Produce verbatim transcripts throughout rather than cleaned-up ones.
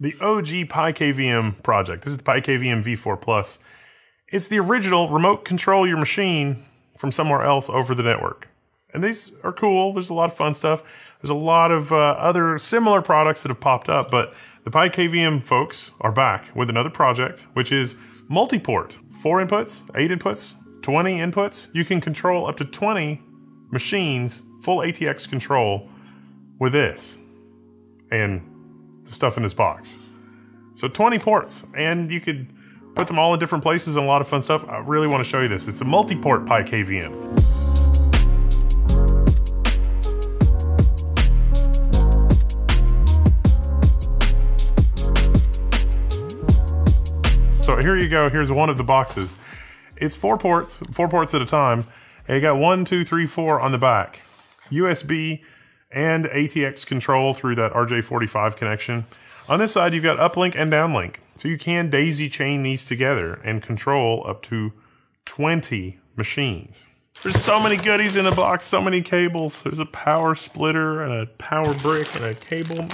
the O G PiKVM project. This is the PiKVM V four plus. It's the original remote control your machine from somewhere else over the network. And these are cool. There's a lot of fun stuff. There's a lot of uh, other similar products that have popped up, but the PiKVM folks are back with another project, which is multi-port. Four inputs, eight inputs, twenty inputs. You can control up to twenty machines, full A T X control with this and the stuff in this box. So twenty ports, and you could put them all in different places and a lot of fun stuff. I really want to show you this. It's a multi-port PiKVM. So here you go, here's one of the boxes. It's four ports, four ports at a time. And you got one, two, three, four on the back. U S B and A T X control through that R J forty-five connection. On this side, you've got uplink and downlink. So you can daisy chain these together and control up to twenty machines. There's so many goodies in the box, so many cables. There's a power splitter and a power brick and a cable.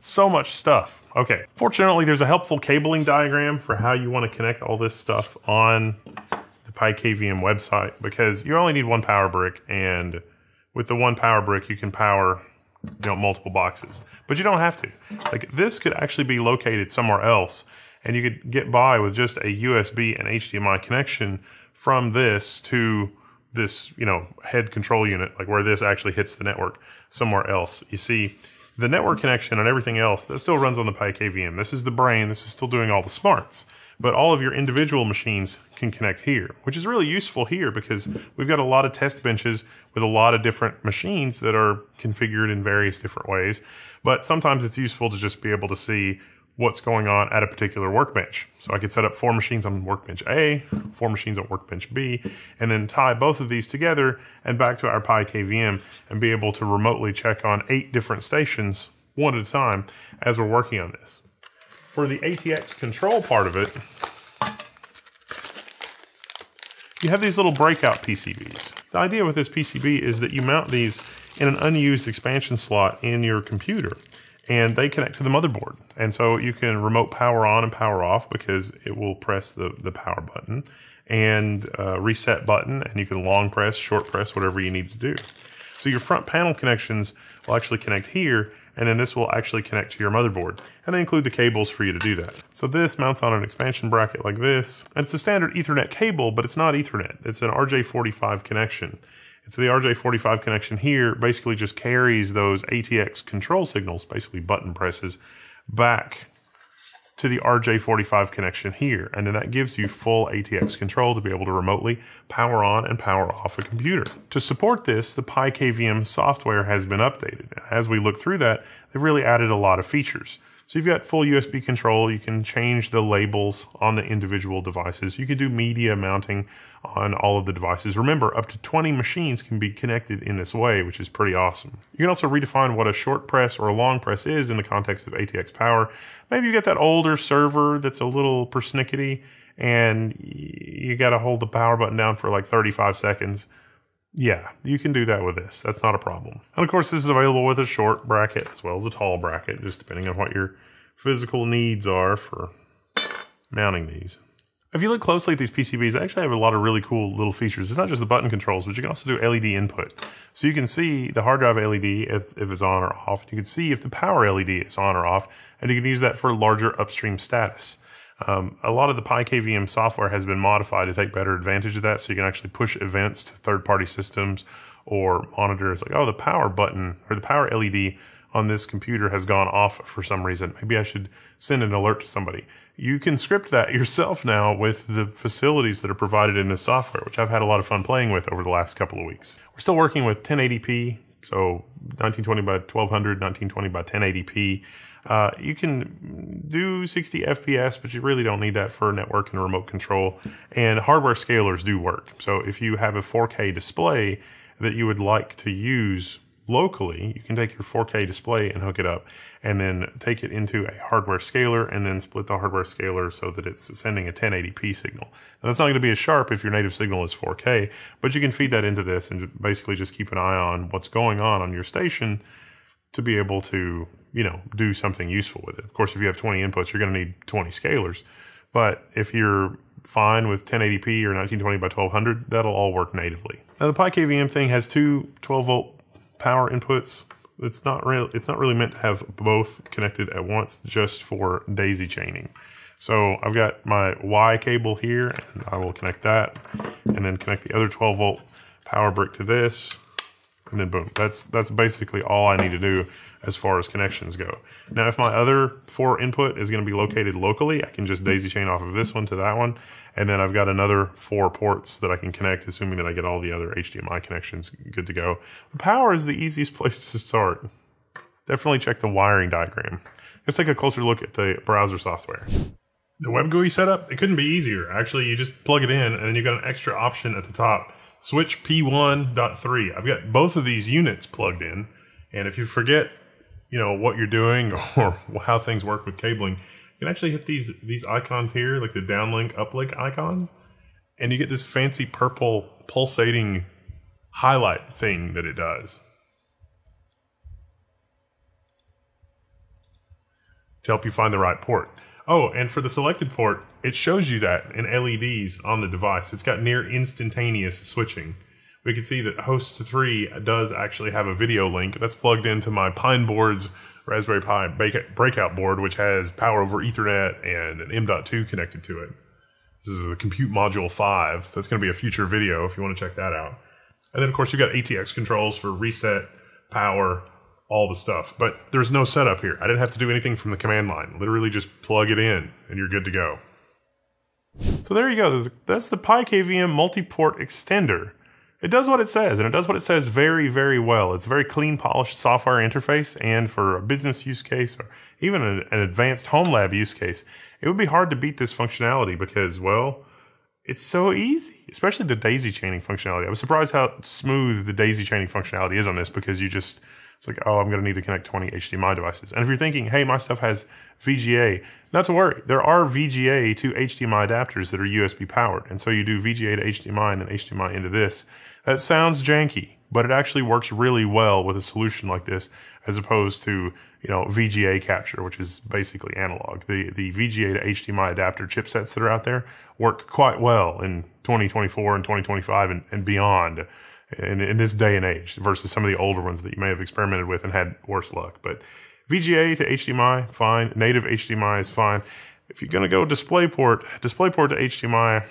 So much stuff. Okay, fortunately there's a helpful cabling diagram for how you want to connect all this stuff on the PiKVM website, because you only need one power brick, and with the one power brick you can power, you know, multiple boxes. But you don't have to. Like, this could actually be located somewhere else, and you could get by with just a U S B and H D M I connection from this to this, you know, head control unit, like where this actually hits the network somewhere else. You see, the network connection and everything else, that still runs on the PiKVM. This is the brain, this is still doing all the smarts. But all of your individual machines can connect here, which is really useful here because we've got a lot of test benches with a lot of different machines that are configured in various different ways. But sometimes it's useful to just be able to see what's going on at a particular workbench. So I could set up four machines on workbench A, four machines on workbench B, and then tie both of these together and back to our PiKVM and be able to remotely check on eight different stations one at a time as we're working on this. For the A T X control part of it, you have these little breakout P C Bs. The idea with this P C B is that you mount these in an unused expansion slot in your computer, and they connect to the motherboard. And so you can remote power on and power off, because it will press the, the power button and uh, reset button, and you can long press, short press, whatever you need to do. So your front panel connections will actually connect here, and then this will actually connect to your motherboard. And they include the cables for you to do that. So this mounts on an expansion bracket like this. And it's a standard Ethernet cable, but it's not Ethernet. It's an R J forty-five connection. So the R J forty-five connection here basically just carries those A T X control signals, basically button presses, back to the R J forty-five connection here. And then that gives you full A T X control to be able to remotely power on and power off a computer. To support this, the PiKVM software has been updated. As we look through that, they've really added a lot of features. So you've got full U S B control, you can change the labels on the individual devices, you can do media mounting on all of the devices. Remember, up to twenty machines can be connected in this way, which is pretty awesome. You can also redefine what a short press or a long press is in the context of A T X power. Maybe you get that older server that's a little persnickety, and you gotta hold the power button down for like thirty-five seconds. Yeah, you can do that with this. That's not a problem. And of course, this is available with a short bracket as well as a tall bracket, just depending on what your physical needs are for mounting these. If you look closely at these P C Bs, they actually have a lot of really cool little features. It's not just the button controls, but you can also do L E D input. So you can see the hard drive L E D if, if it's on or off. You can see if the power L E D is on or off, and you can use that for larger upstream status. Um, a lot of the PiKVM software has been modified to take better advantage of that, so you can actually push events to third-party systems or monitors. Like, oh, the power button or the power L E D on this computer has gone off for some reason. Maybe I should send an alert to somebody. You can script that yourself now with the facilities that are provided in this software, which I've had a lot of fun playing with over the last couple of weeks. We're still working with ten eighty p, so nineteen twenty by twelve hundred, nineteen twenty by ten eighty p. Uh, you can do sixty F P S, but you really don't need that for a network and a remote control. And hardware scalers do work. So if you have a four K display that you would like to use locally, you can take your four K display and hook it up and then take it into a hardware scaler and then split the hardware scaler so that it's sending a ten eighty p signal. Now that's not going to be as sharp if your native signal is four K, but you can feed that into this and basically just keep an eye on what's going on on your station to be able to, you know, do something useful with it. Of course, if you have twenty inputs, you're going to need twenty scalers, but if you're fine with ten eighty p or nineteen twenty by twelve hundred, that'll all work natively. Now the PiKVM thing has two twelve volt power inputs. It's not real, it's not really meant to have both connected at once, just for daisy chaining. So I've got my Y cable here, and I will connect that and then connect the other twelve volt power brick to this, and then boom. That's that's basically all I need to do as far as connections go. Now, if my other four input is going to be located locally, I can just daisy chain off of this one to that one. And then I've got another four ports that I can connect, assuming that I get all the other H D M I connections good to go. The power is the easiest place to start. Definitely check the wiring diagram. Let's take a closer look at the browser software. The web G U I setup, it couldn't be easier. Actually, you just plug it in and then you've got an extra option at the top. Switch P one dot three. I've got both of these units plugged in. And if you forget, you know, what you're doing or how things work with cabling, you can actually hit these these icons here, like the downlink, uplink icons, and you get this fancy purple pulsating highlight thing that it does to help you find the right port. Oh, and for the selected port, it shows you that in L E Ds on the device. It's got near instantaneous switching. We can see that host three does actually have a video link that's plugged into my Pineboards Raspberry Pi breakout board, which has power over Ethernet and an M dot two connected to it. This is the Compute Module five, so that's going to be a future video if you want to check that out. And then, of course, you've got A T X controls for reset, power, all the stuff. But there's no setup here. I didn't have to do anything from the command line. Literally just plug it in, and you're good to go. So there you go. That's the PiKVM multi-port extender. It does what it says, and it does what it says very, very well. It's a very clean, polished software interface, and for a business use case or even an advanced home lab use case, it would be hard to beat this functionality because, well, it's so easy, especially the daisy chaining functionality. I was surprised how smooth the daisy chaining functionality is on this because you just, it's like, oh, I'm going to need to connect twenty H D M I devices. And if you're thinking, hey, my stuff has V G A, not to worry. There are V G A to H D M I adapters that are U S B powered. And so you do V G A to H D M I and then H D M I into this. That sounds janky, but it actually works really well with a solution like this, as opposed to, you know, V G A capture, which is basically analog. The, the V G A to H D M I adapter chipsets that are out there work quite well in twenty twenty-four and twenty twenty-five and, and beyond in, in this day and age versus some of the older ones that you may have experimented with and had worse luck. But V G A to H D M I, fine. Native H D M I is fine. If you're going to go DisplayPort, DisplayPort to H D M I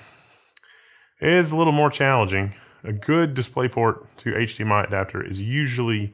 is a little more challenging. A good DisplayPort to H D M I adapter is usually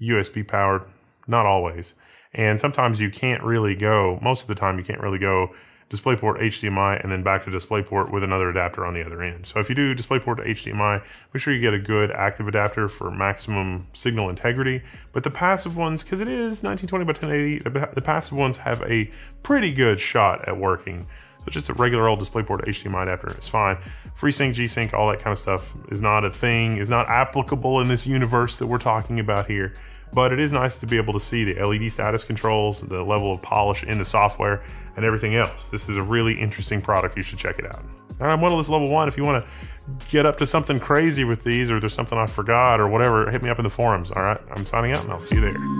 U S B powered, not always. And sometimes you can't really go, most of the time you can't really go DisplayPort, H D M I, and then back to DisplayPort with another adapter on the other end. So if you do DisplayPort to H D M I, make sure you get a good active adapter for maximum signal integrity. But the passive ones, because it is nineteen twenty by ten eighty, the passive ones have a pretty good shot at working. So just a regular old DisplayPort H D M I adapter is fine. FreeSync, G-Sync, all that kind of stuff is not a thing, is not applicable in this universe that we're talking about here. But it is nice to be able to see the L E D status controls, the level of polish in the software, and everything else. This is a really interesting product. You should check it out. All right, I'm Wendell, this is Level one. If you want to get up to something crazy with these, or there's something I forgot or whatever, hit me up in the forums. All right, I'm signing out, and I'll see you there.